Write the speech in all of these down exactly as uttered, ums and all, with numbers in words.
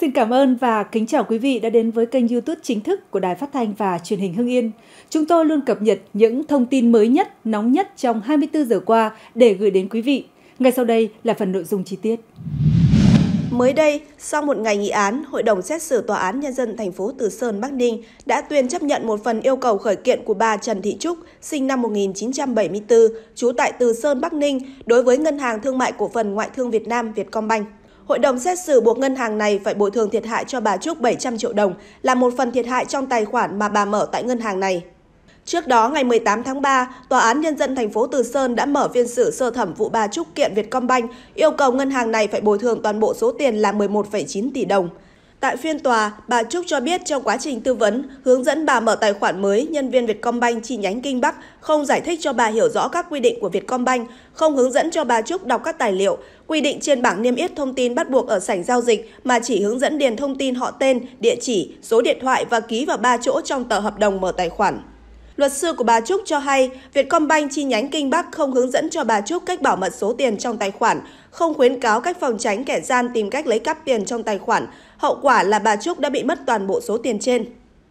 Xin cảm ơn và kính chào quý vị đã đến với kênh YouTube chính thức của Đài Phát thanh và Truyền hình Hưng Yên. Chúng tôi luôn cập nhật những thông tin mới nhất, nóng nhất trong hai mươi tư giờ qua để gửi đến quý vị. Ngay sau đây là phần nội dung chi tiết. Mới đây, sau một ngày nghị án, Hội đồng xét xử Tòa án nhân dân thành phố Từ Sơn, Bắc Ninh đã tuyên chấp nhận một phần yêu cầu khởi kiện của bà Trần Thị Chúc, sinh năm một nghìn chín trăm bảy mươi tư, trú tại Từ Sơn, Bắc Ninh, đối với Ngân hàng Thương mại Cổ phần Ngoại thương Việt Nam Vietcombank. Hội đồng xét xử buộc ngân hàng này phải bồi thường thiệt hại cho bà Chúc bảy trăm triệu đồng là một phần thiệt hại trong tài khoản mà bà mở tại ngân hàng này. Trước đó, ngày mười tám tháng ba, Tòa án nhân dân thành phố Từ Sơn đã mở phiên xử sơ thẩm vụ bà Chúc kiện Vietcombank, yêu cầu ngân hàng này phải bồi thường toàn bộ số tiền là mười một phẩy chín tỷ đồng. Tại phiên tòa, bà Chúc cho biết trong quá trình tư vấn, hướng dẫn bà mở tài khoản mới, nhân viên Vietcombank chi nhánh Kinh Bắc không giải thích cho bà hiểu rõ các quy định của Vietcombank, không hướng dẫn cho bà Chúc đọc các tài liệu, quy định trên bảng niêm yết thông tin bắt buộc ở sảnh giao dịch mà chỉ hướng dẫn điền thông tin họ tên, địa chỉ, số điện thoại và ký vào ba chỗ trong tờ hợp đồng mở tài khoản. Luật sư của bà Chúc cho hay, Vietcombank chi nhánh Kinh Bắc không hướng dẫn cho bà Chúc cách bảo mật số tiền trong tài khoản, không khuyến cáo cách phòng tránh kẻ gian tìm cách lấy cắp tiền trong tài khoản. Hậu quả là bà Chúc đã bị mất toàn bộ số tiền trên.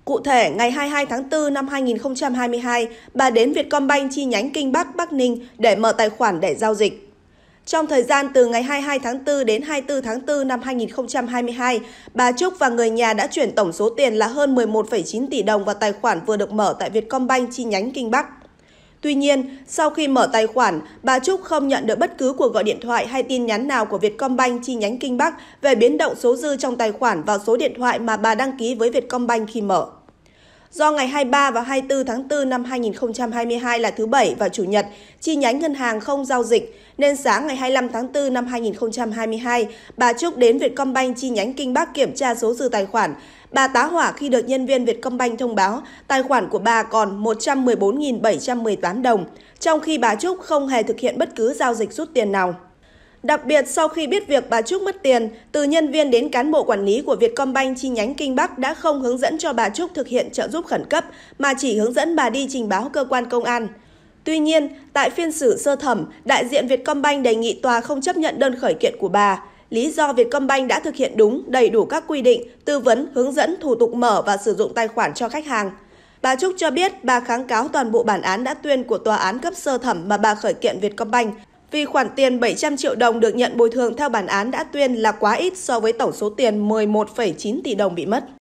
Cụ thể, ngày hai mươi hai tháng tư năm hai nghìn không trăm hai mươi hai, bà đến Vietcombank chi nhánh Kinh Bắc, Bắc Ninh để mở tài khoản để giao dịch. Trong thời gian từ ngày hai mươi hai tháng tư đến hai mươi tư tháng tư năm hai nghìn không trăm hai mươi hai, bà Chúc và người nhà đã chuyển tổng số tiền là hơn mười một phẩy chín tỷ đồng vào tài khoản vừa được mở tại Vietcombank chi nhánh Kinh Bắc. Tuy nhiên, sau khi mở tài khoản, bà Chúc không nhận được bất cứ cuộc gọi điện thoại hay tin nhắn nào của Vietcombank chi nhánh Kinh Bắc về biến động số dư trong tài khoản vào số điện thoại mà bà đăng ký với Vietcombank khi mở. Do ngày hai mươi ba và hai mươi tư tháng tư năm hai nghìn không trăm hai mươi hai là thứ Bảy và Chủ nhật, chi nhánh ngân hàng không giao dịch, nên sáng ngày hai mươi lăm tháng tư năm hai nghìn không trăm hai mươi hai, bà Chúc đến Vietcombank chi nhánh Kinh Bắc kiểm tra số dư tài khoản. Bà tá hỏa khi được nhân viên Vietcombank thông báo tài khoản của bà còn một trăm mười bốn nghìn bảy trăm mười tám đồng, trong khi bà Chúc không hề thực hiện bất cứ giao dịch rút tiền nào. Đặc biệt, sau khi biết việc bà Chúc mất tiền, từ nhân viên đến cán bộ quản lý của Vietcombank chi nhánh Kinh Bắc đã không hướng dẫn cho bà Chúc thực hiện trợ giúp khẩn cấp, mà chỉ hướng dẫn bà đi trình báo cơ quan công an. Tuy nhiên, tại phiên xử sơ thẩm, đại diện Vietcombank đề nghị tòa không chấp nhận đơn khởi kiện của bà. Lý do Vietcombank đã thực hiện đúng, đầy đủ các quy định, tư vấn, hướng dẫn, thủ tục mở và sử dụng tài khoản cho khách hàng. Bà Chúc cho biết bà kháng cáo toàn bộ bản án đã tuyên của tòa án cấp sơ thẩm mà bà khởi kiện Vietcombank, vì khoản tiền bảy trăm triệu đồng được nhận bồi thường theo bản án đã tuyên là quá ít so với tổng số tiền mười một phẩy chín tỷ đồng bị mất.